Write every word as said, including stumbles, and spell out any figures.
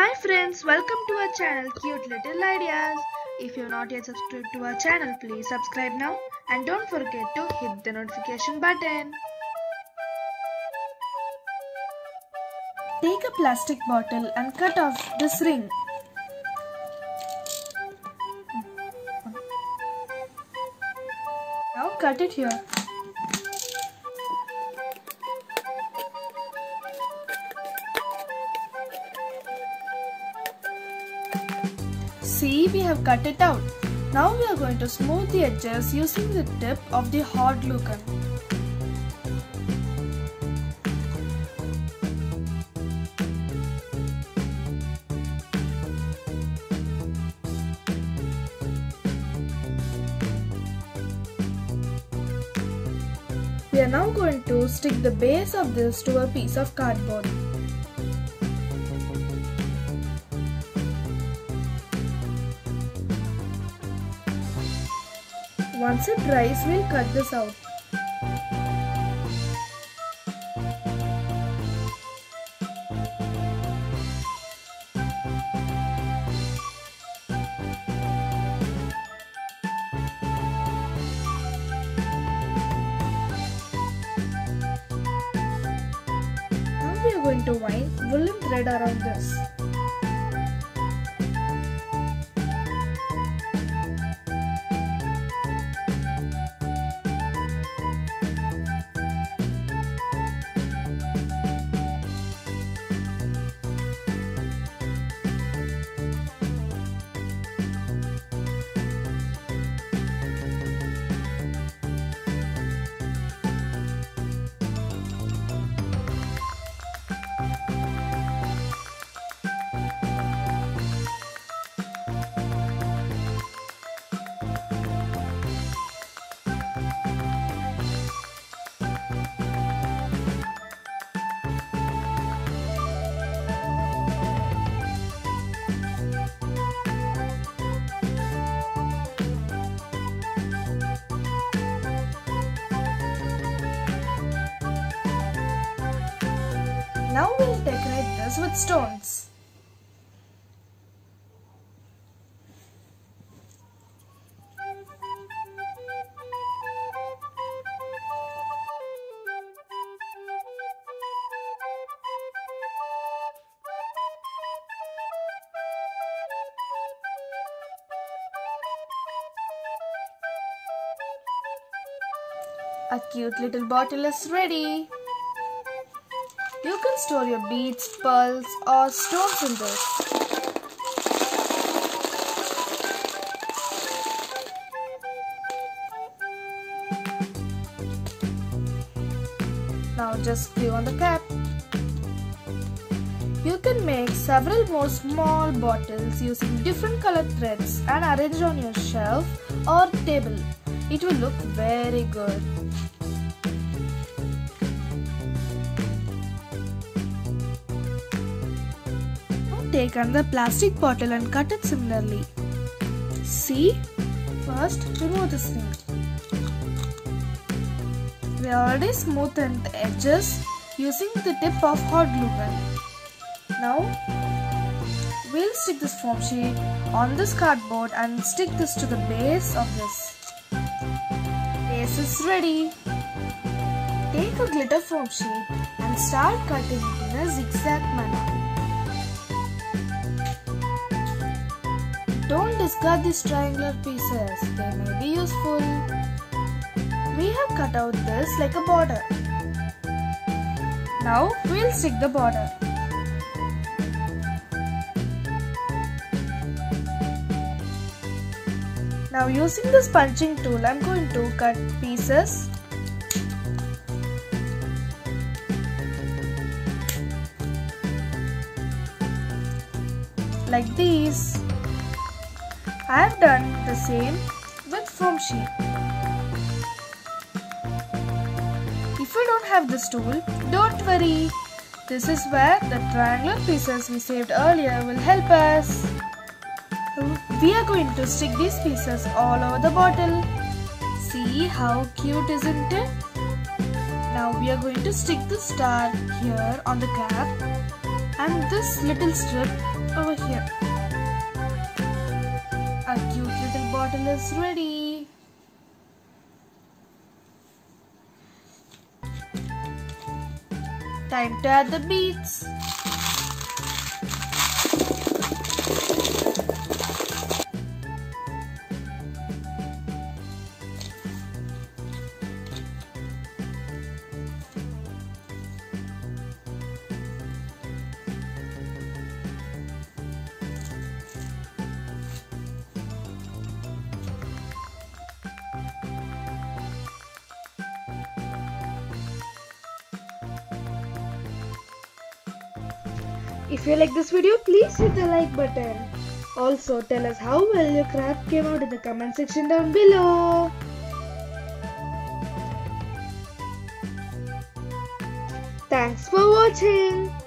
Hi friends, welcome to our channel Cute Little Ideas. If you are not yet subscribed to our channel, please subscribe now and don't forget to hit the notification button. Take a plastic bottle and cut off this ring. Now cut it here. See, we have cut it out. Now we are going to smooth the edges using the tip of the hot glue gun. We are now going to stick the base of this to a piece of cardboard. Once it dries, we'll cut this out. Now we are going to wind woolen thread around this. Now we will decorate this with stones. A cute little bottle is ready. You can store your beads, pearls, or stones in this. Now just glue on the cap. You can make several more small bottles using different colored threads and arrange on your shelf or table. It will look very good. Take another plastic bottle and cut it similarly. See? First, remove this ring. We already smoothened the edges using the tip of hot glue gun. Now, we'll stick this foam sheet on this cardboard and stick this to the base of this. Base is ready. Take a glitter foam sheet and start cutting it in a zigzag manner. Don't discard these triangular pieces, they may be useful. We have cut out this like a border. Now we'll stick the border. Now using this punching tool, I'm going to cut pieces. Like these. I have done the same with foam sheet. If you don't have this tool, don't worry. This is where the triangular pieces we saved earlier will help us. We are going to stick these pieces all over the bottle. See how cute, isn't it? Now we are going to stick the star here on the cap and this little strip over here. Our cute little bottle is ready. Time to add the beads. If you like this video, please hit the like button. Also, tell us how well your craft came out in the comment section down below. Thanks for watching.